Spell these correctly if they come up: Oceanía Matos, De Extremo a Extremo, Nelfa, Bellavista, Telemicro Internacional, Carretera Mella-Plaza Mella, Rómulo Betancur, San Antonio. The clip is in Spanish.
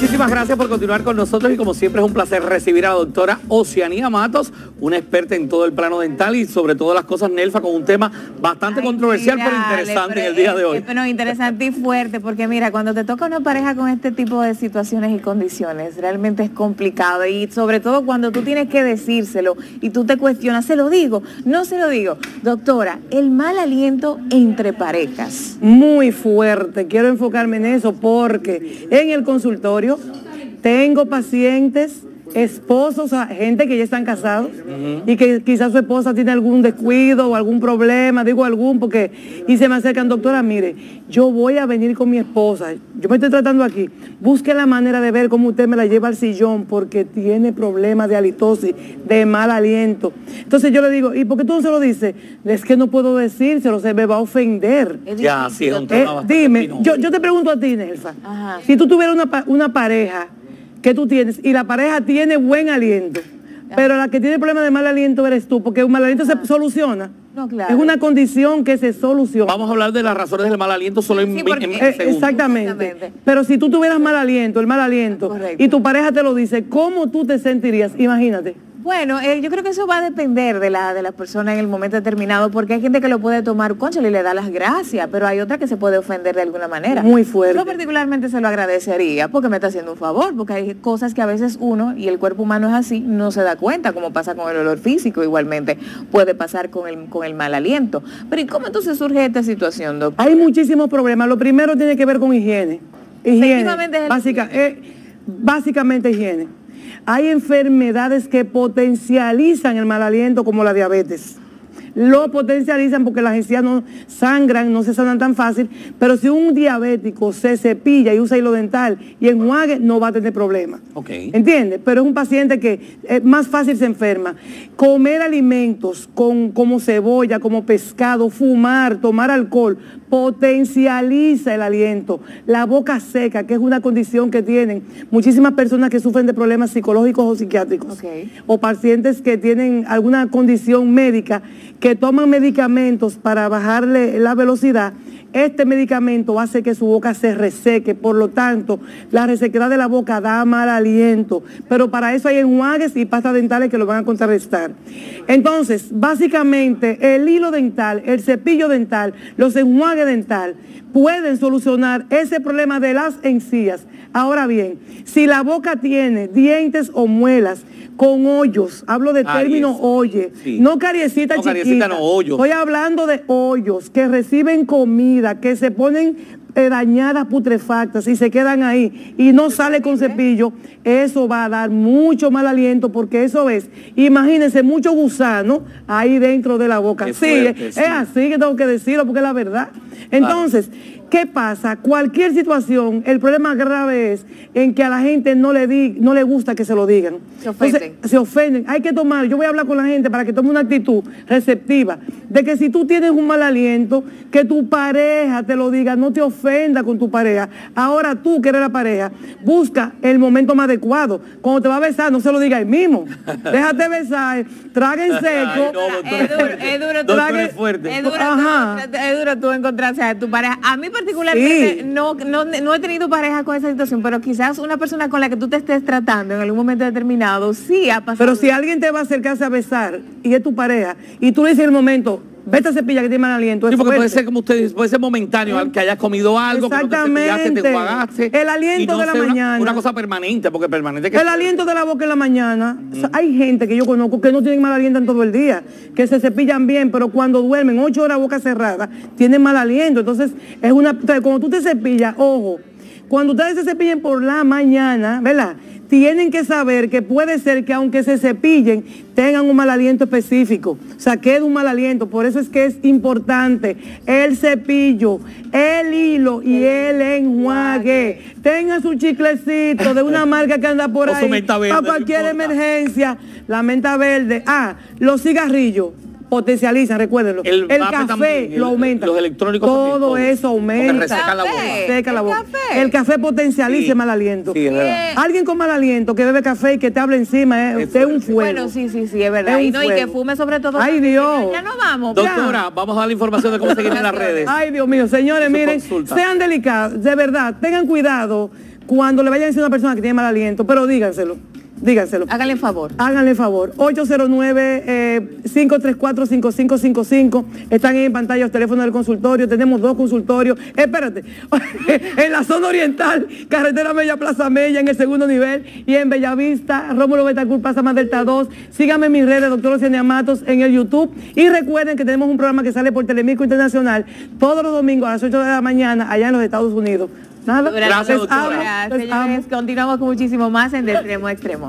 Muchísimas gracias por continuar con nosotros y como siempre es un placer recibir a la doctora Oceanía Matos, una experta en todo el plano dental y sobre todo las cosas Nelfa, con un tema bastante controversial pero interesante en el día de hoy. Bueno, interesante y fuerte porque mira, cuando te toca una pareja con este tipo de situaciones y condiciones, realmente es complicado y sobre todo cuando tú tienes que decírselo y tú te cuestionas, ¿se lo digo? ¿No se lo digo? Doctora, el mal aliento entre parejas. Muy fuerte, quiero enfocarme en eso porque en el consultorio tengo pacientes, esposos, o sea, gente que ya están casados y que quizás su esposa tiene algún descuido o algún problema, digo algún porque, y se me acercan, doctora, mire, yo voy a venir con mi esposa, yo me estoy tratando aquí, busque la manera de ver cómo usted me la lleva al sillón porque tiene problemas de halitosis, de mal aliento. Entonces yo le digo, ¿y por qué tú no se lo dices? Es que no puedo decírselo, se me va a ofender. Ya, sí, es un tema dime, yo te pregunto a ti, Nelfa, si tú tuvieras una pareja que tú tienes, y la pareja tiene buen aliento, pero la que tiene problemas de mal aliento eres tú, porque un mal aliento se soluciona. No, claro. Es una condición que se soluciona. Vamos a hablar de las razones del mal aliento solo en 20 segundos. Exactamente. Pero si tú tuvieras mal aliento, el mal aliento, y tu pareja te lo dice, ¿cómo tú te sentirías? Imagínate. Bueno, yo creo que eso va a depender de la persona en el momento determinado, porque hay gente que lo puede tomar, cónchale, y le da las gracias, pero hay otra que se puede ofender de alguna manera. Muy fuerte. Yo particularmente se lo agradecería, porque me está haciendo un favor, porque hay cosas que a veces uno, y el cuerpo humano es así, no se da cuenta, como pasa con el olor físico, igualmente puede pasar con el mal aliento. Pero ¿y cómo entonces surge esta situación, doctor? Hay muchísimos problemas. Lo primero tiene que ver con higiene. Básicamente higiene. Hay enfermedades que potencializan el mal aliento como la diabetes. Lo potencializan porque las encías no sangran, no se sanan tan fácil, pero si un diabético se cepilla y usa hilo dental y enjuague, no va a tener problema. Okay. ¿Entiendes? Pero es un paciente que más fácil se enferma. Comer alimentos como cebolla, como pescado, fumar, tomar alcohol, potencializa el aliento. La boca seca, que es una condición que tienen muchísimas personas que sufren de problemas psicológicos o psiquiátricos. Okay. O pacientes que tienen alguna condición médica que toman medicamentos para bajarle la velocidad, este medicamento hace que su boca se reseque, por lo tanto, la resequedad de la boca da mal aliento, pero para eso hay enjuagues y pastas dentales que lo van a contrarrestar. Entonces, básicamente, el hilo dental, el cepillo dental, los enjuagues dental pueden solucionar ese problema de las encías. Ahora bien, si la boca tiene dientes o muelas con hoyos, hablo de término oye, sí. No cariecita chiquita, cariecita, no, hoyos. Estoy hablando de hoyos que reciben comida, que se ponen dañadas, putrefactas y se quedan ahí y no sale con cepillo, eso va a dar mucho mal aliento porque eso es, imagínense, mucho gusano ahí dentro de la boca. Qué fuerte, sí, es así que tengo que decirlo porque es la verdad. Entonces, ¿qué pasa? Cualquier situación, el problema grave es en que a la gente no le gusta que se lo digan. Se ofenden. Entonces, se ofenden. Hay que tomar, yo voy a hablar con la gente para que tome una actitud receptiva, de que si tú tienes un mal aliento, que tu pareja te lo diga, no te ofenda con tu pareja. Ahora tú, que eres la pareja, busca el momento más adecuado. Cuando te va a besar, no se lo diga él mismo. Déjate besar, traguen seco. Ay, no, doctor, es duro tú encontrarse a tu pareja. A mí particularmente no he tenido pareja con esa situación, pero quizás una persona con la que tú te estés tratando en algún momento determinado sí ha pasado. Pero si alguien te va a acercarse a besar y es tu pareja y tú le dices en el momento, vete a cepillar que tiene mal aliento. Sí, porque puede ser como ustedes, puede ser momentáneo, que hayas comido algo, que no te cepillaste, te enjuagaste. El aliento de la mañana. Una cosa permanente, porque permanente. El aliento de la boca en la mañana. O sea, hay gente que yo conozco que no tienen mal aliento en todo el día, que se cepillan bien, pero cuando duermen 8 horas boca cerrada, tienen mal aliento. Entonces, es una. Cuando tú te cepillas, ojo, cuando ustedes se cepillen por la mañana, ¿verdad? Tienen que saber que puede ser que aunque se cepillen, tengan un mal aliento específico. O sea, quede un mal aliento. Por eso es que es importante el cepillo, el hilo y el enjuague. Tengan su chiclecito de una marca que anda por ahí para cualquier emergencia. La menta verde. Ah, los cigarrillos potencializan, recuérdenlo. El café también, lo aumenta. Los electrónicos todo también, eso aumenta. Porque reseca la boca. Reseca la boca. El café potencializa el mal aliento. Sí, es verdad. Alguien con mal aliento que bebe café y que te habla encima, usted es un fuego. Bueno, sí, es verdad. Es y que fume sobre todo. Ay, Dios. Ya no vamos. Doctora, vamos a dar la información de cómo seguir en las redes. Ay, Dios mío. Señores, miren, sean delicados. De verdad, tengan cuidado Cuando le vayan a decir a una persona que tiene mal aliento, pero díganselo, díganselo. Háganle el favor. Háganle el favor. 809-534-5555. Están en pantalla los teléfonos del consultorio. Tenemos dos consultorios. Espérate. En la zona oriental, Carretera Mella-Plaza Mella, en el segundo nivel. Y en Bellavista, Rómulo Betancur, Plaza Más Delta 2. Síganme en mis redes, doctor Oceanía Matos, en el YouTube. Y recuerden que tenemos un programa que sale por Telemicro Internacional todos los domingos a las 8 de la mañana allá en los Estados Unidos. Nada. Gracias, señores. Continuamos con muchísimo más en De Extremo a Extremo.